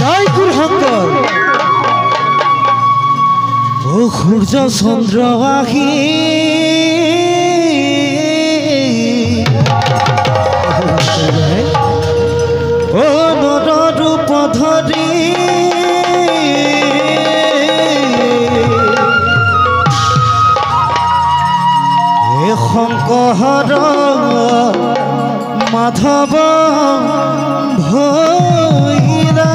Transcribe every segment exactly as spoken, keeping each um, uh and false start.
জয়পুর হঙ্কর ও সূর্য চন্দ্রবাহী ও মর রূপ ধরি এ শঙ্কর মাধব ভৈরা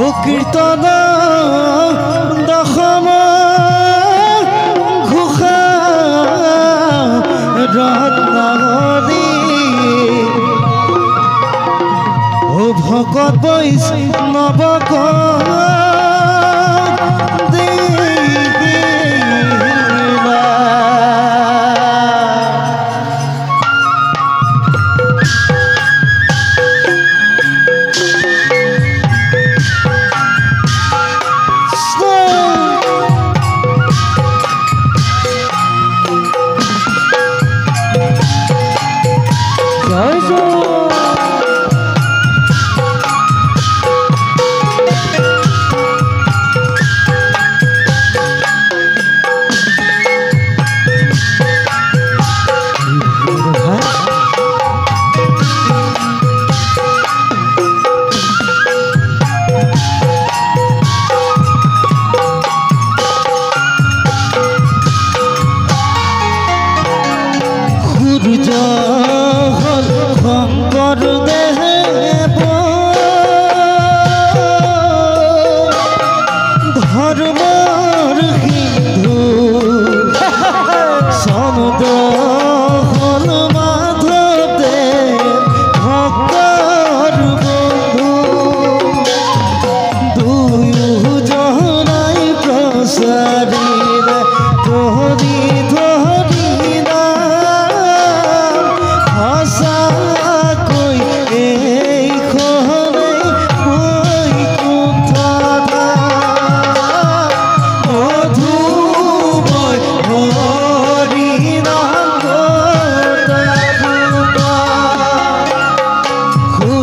ও কীর্তন দশম ঘোষা রত্নাবলী ও ভকত বৈষ্ণৱক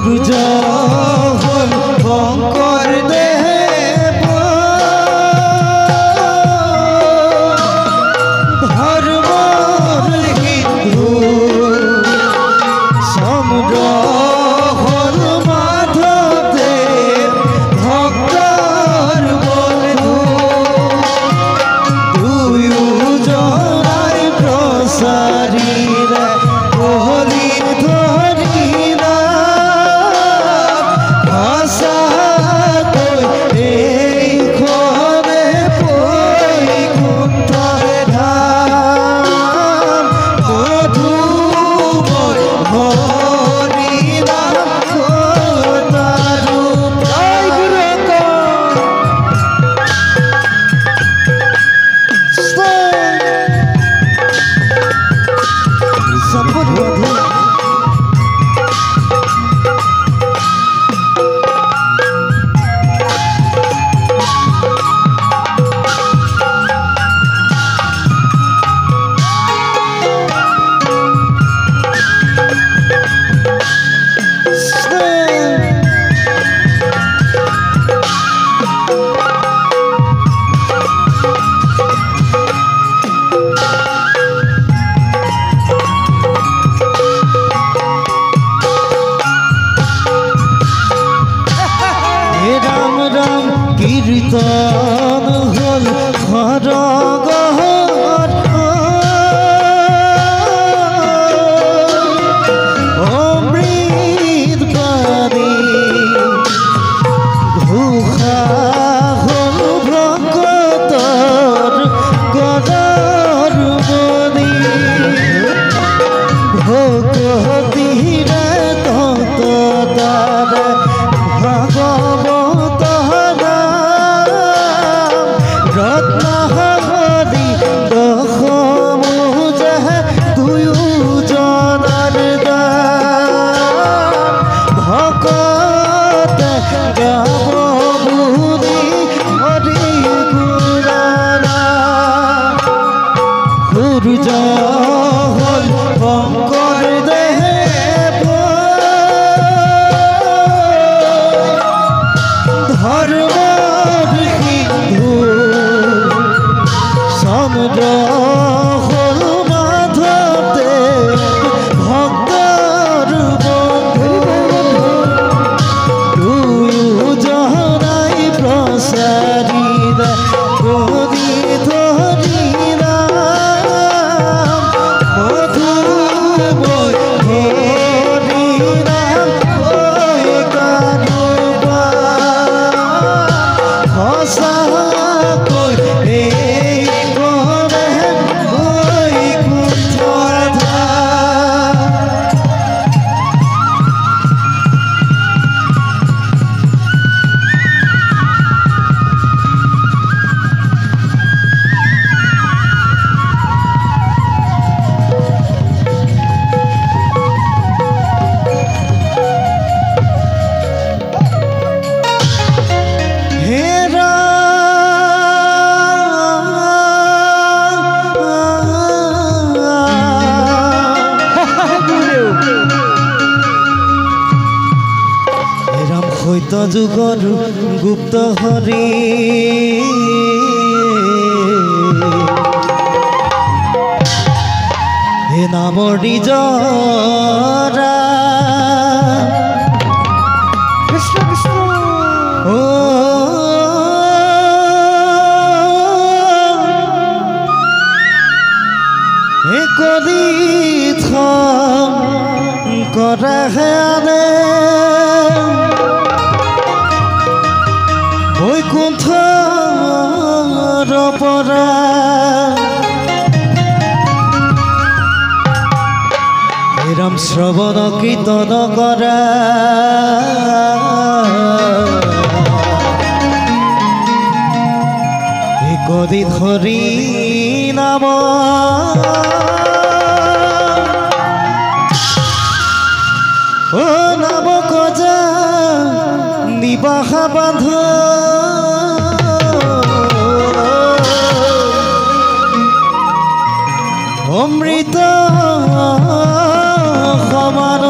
Guruja hol bangkor de অনন্ত যুগর গুপ্ত হরি হে নামরি জরা কৃষ্ণ কৃষ্ণ ও হে করি করে হেয়ারে ওই কোথার পরা এরম শ্রবণ কীর্তন করা কদি ধরি নাম ও নাম কজা নিবাহা বাঁধ অমৃত সমান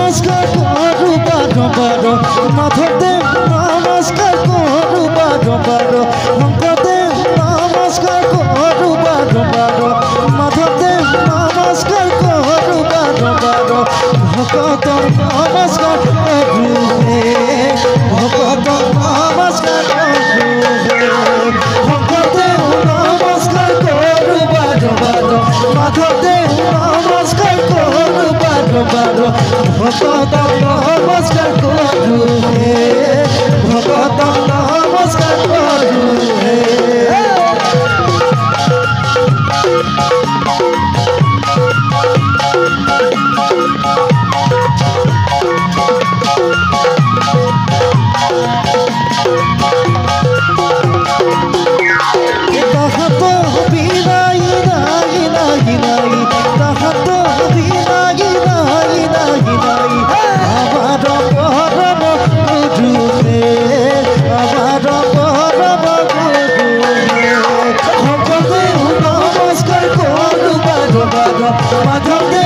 Let's go, go, go, go, go, go. ভকত নমস্কার প্রভুরে, ভকত নমস্কার প্রভুরে, ভকত নমস্কার করু বারো বারো, ভকত নমস্কার করু বারো বারো, ভকত নমস্কার করুরে, ভকত নমস্কার করুরে। Come on, come on.